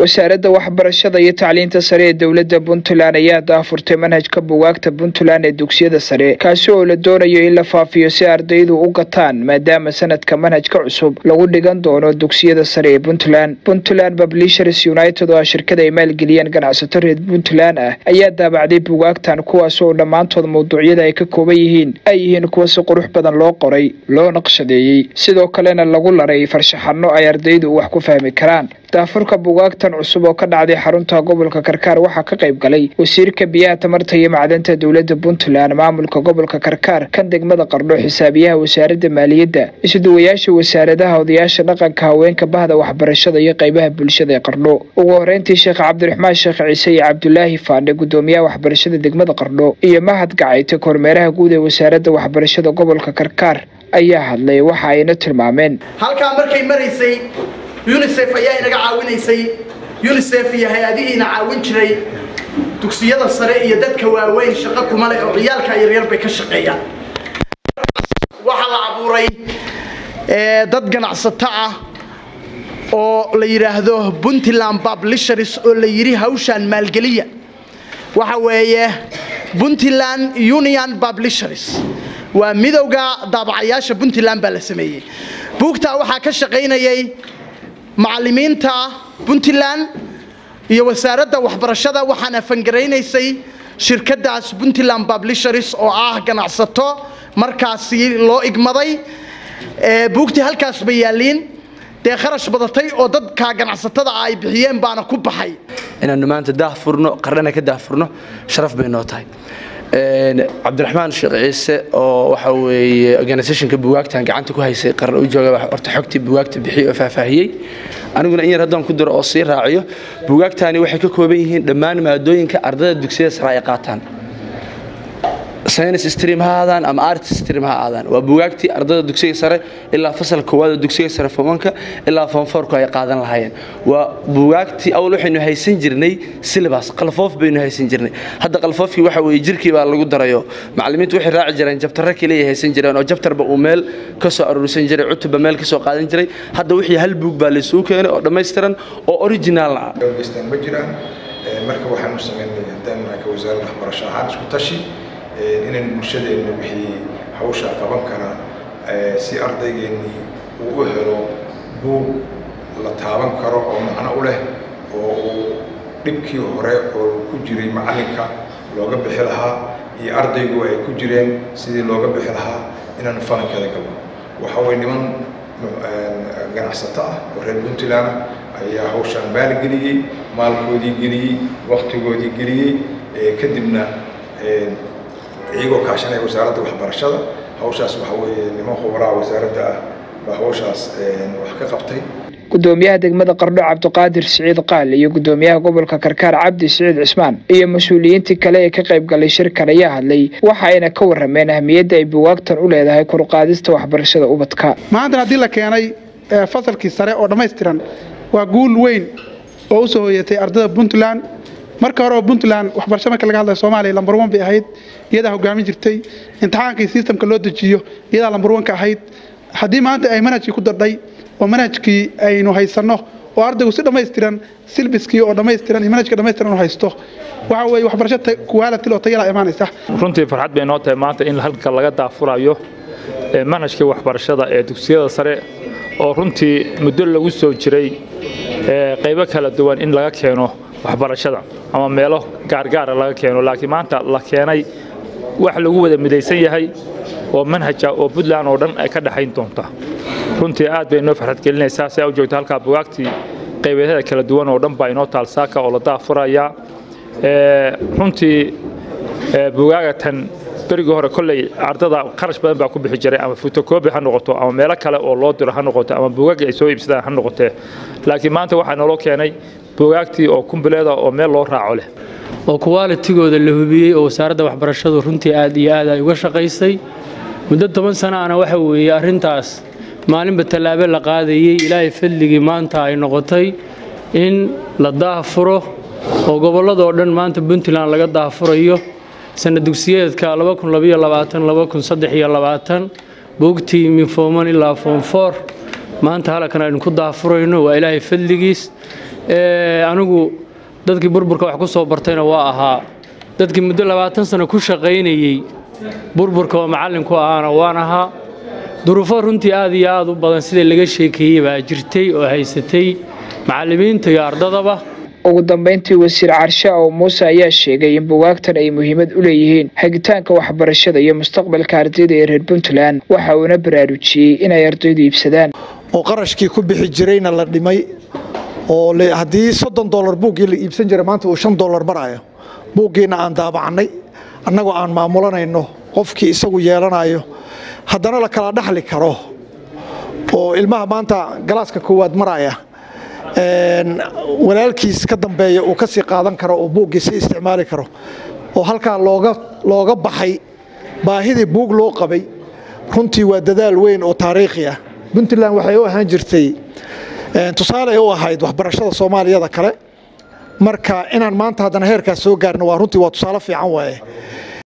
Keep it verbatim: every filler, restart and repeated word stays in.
wasaaradda waxbarashada iyo tacliinta sare ee dawladda Puntland ayaa daafurtay manhajka buugaagta Puntland ee dugsiyada sare kaasi oo la doonayo in la faafiyo si ardaydu u gataan maadaama sanadka manhajka cusub lagu dhigan doono dugsiyada sare ee Puntland. Puntland Publishers United oo shirkadda ay maalgeliyeen ganacsato reer Puntland ah ayaa daabacday buugaagtan kuwaas oo dhamaantood mawduucyada ay ka kooban yihiin ay yihiin kuwa si qurux badan loo qoray loo naqshadeeyay sidoo kalena lagu laray farshaxano ay ardaydu wax ku fahmi karaan. daafurka buugaagtan cusub oo ka dhacday xarunta gobolka Karkaar waxa ka qayb galay wasiirka biyaha tamarta iyo macdanta dawladda Puntland maamulka gobolka Karkaar kan degmada Qardho xisaabiyaha wasaaradda maaliyadda isduwayaasha wasaaradaha odayaasha dhaqanka haweenka bahda waxbarashada iyo qaybaha bulshada ee Qardho. ugu horeyntii Sheikh Cabdiraxmaad Sheikh Ceesay Cabdullaahi Faadhe gudoomiyaha waxbarashada degmada Qardho iyo mahad gacayta kormeeraha guud ee wasaaradda waxbarashada gobolka Karkaar ayaa hadlay waxa ayna tilmaameen halka markay maraysay UNICEF ayaa inaga caawinaysay UNICEF iyo hay'adihiina caawin jiray dugsiyada sare iyo dadka waaweyn shaqo kuma leh oo ciyaalka yar yar bay ka shaqeeyaan waxa la abuuray ee dad ganacsato ah oo la yiraahdo Puntland Publishers oo la yiri hawshan maalgeliya waxa weeye Puntland Union Publishers waa midowga daabacayaasha Puntland baa la sameeyay buugta waxa ka shaqeynayay macallimiinta Puntland iyo wasaaradda waxbarashada waxaana fangareynaysay shirkadaas Puntland Publishers oo ah ganacsato markaas loo igmaday ee buugti halkaas bay yaaliin de kharash badatay oo dadka ganacsatada ay bixiyeen baana ku baxay inaanu maanta daafurno qarana ka daafurno sharaf bay noo tahay ee Cabdiraxmaan Sheekh Ceesay oo waxa weeye organisationka buugaagtan gacanta ku haysay qaran u jooga waxa horta xogti buugaagta bixiyo faahfaahiyay aniguna in yar hadaan ku diro oo sii raaciyo buugaagtani waxay ka kooban yihiin dhammaan maadooyinka ardada dugsiyada sare ay qaataan science stream haadaan ama art stream haadaan waa buugaagti ardada dugsiyada sare ilaa fasalka koowaad dugsiyada sare fomanka ilaa form four ka ay qaadan lahaayeen waa buugaagti awl waxaynu haysan jirnay syllabus qalfoof baynu haysan jirnay hadda qalfoofki waxa way jirkii baa lagu darayo macallimiintu waxay raaci jireen jabtarra kaliya haysan jireen oo jabtarba uu meel ka soo aruursan jiray cutubba meel ka soo qaadan jiray hadda wixii hal buug baa la soo keenay oo dhameystiran oo original ah ma jiraan marka waxaanu sameeynaa dhammaan ka wasaaradda waxbarashada aan isku tashi إن المشهد إنه بحي حوشة قبام كنا سي أرضي إني وأهله بو لطابم كرا أو معنا أوله ونبكي وراء وكجري معلكة لوجا بحلها يأرضي جوا كجري سيد لوجا بحلها إن نفهم كذا كمان وحاول نمن جناح سطاع ورد بنتلنا يا حوشة مال جري مال جودي جري وقت جودي جري كدمنا إيجو كاشان إيجو وزارة وحبرشة هوشاس وحوي لما خبرة وزارة وحوشاس وحكي قبطي قدوميها دقمدا قردو عبد القادر سعيد قال iyo gudoomiyaha gobolka Karkaar Cabdi Saciid Cismaan iyo mas'uuliyiinta kale ee ka qayb galay shirkan ayaa hadlay waxa ayna ka warameen ahmiyadda ay buugaagtan u leedahay kor u qaadista waxbarashada ubadka maanta hadii la keenay fasalkii sare oo dhameystiran waa guul weyn oo soo hoyatay ardada Puntland marka hore Puntland waxbarashada marka laga hadlayo Soomaaliya lambar one bay ahayd iyada hogaamin jirtay intixaankii systemka loo dejiyo iyada lambar one ka ahayd hadii maanta ay manhajkii ku darday oo manhajkii aynu haysano oo ardaygu si dhameystiran silbiskii oo dhameystiran iyo manhajka dhameystiran oo haysto waxa weey waxbarashada quality loo tayaala imaanaysa runtii farxad bay noo tahay maanta in halka laga daafurayo manhajkii waxbarashada ee dugsiyada sare oo runtii muddo lagu soo jiray qaybo kala duwan in laga keeno waxbarashada ama meelo gaargaar laga keeno laakiin maanta la keenay wax lagu wada midaysan yahay oo manhaj oo Puntland oo dhan ay ka dhaxayn doonta runtii aad bay noo farxad gelinaysaa si ay u joogto halka buugaagtii qaybaha kala duwan oo dhan baa inoo taalsaaka oo la daafuraya ee runtii buugaagtan bariga hore kulay ardada qarash badan baa ku bixi jiray ama photocopy ha noqoto ama meelo kale oo loo diro ha noqoto ama buugaag ay soo iibsadaan ha noqoto laakiin maanta waxa noo keenay buugaagtii oo kumbileeda oo meel loo raaco leh oo quality-gooda la hubiyay oo wasaaradda waxbarashadu runtii aad iyo aad ay uga shaqaysay muddo toban sano ana waxa weeye arintaas maalinba talaabo la qaadayay ilaahay fadligii maanta ay noqotay in la daafuro oo gobolada oo dhan maanta Puntland laga daafurayo sanad dugsiyeedka laba kun iyo labaatan laba kun iyo saddex iyo labaatan buugtii min form one ilaa form four maanta halkan aynu ku daafurayno waa ilaahay fadligiis anigu dadkii burburka wax ku soo bartayna waa ahaa dadkii muddo labaatan sano ku shaqaynayay burburka oo macalinku ahaana waan ahaa duruufo runtii aad iyo aad u badan sida laga sheekeeyay baa jirtay oo haysatay macallimiinta iyo ardadaba ugu dambeyntii wasiir Carsha oo Muuse ayaa sheegay in buugaagtan ay muhiimad u leeyihiin hagitaanka waxbarashada iyo mustaqbalka ardayda ee reer Puntland waxa uu na baraarujiyay in ay ardaydu iibsadaan oo qarashkii ku bixi jirayna la dhimay oo hadii soddon dollar buugii la iibsan jiray maanta uu shan dollar barayo buugiina aan daabacnay annagoo aan maamulanayno qofkii isagu yeelanayo haddana la kala dhaxli karo oo ilmaha maanta galaaska koowaad maraya een walaalkiis ka dambeeyo oo ka sii qaadan karo oo buugiisa isticmaali karo oo halka looga looga baxay baahida buug loo qabay runtii waa dadaal weyn oo taariikhi ah Puntland waxay u ahaan jirtay een tusaale oo ahayd waxbarashada Soomaaliyada kale marka inaan maanta hadana heerkaas soo gaarno waa runtii waa tusaale fiican waaye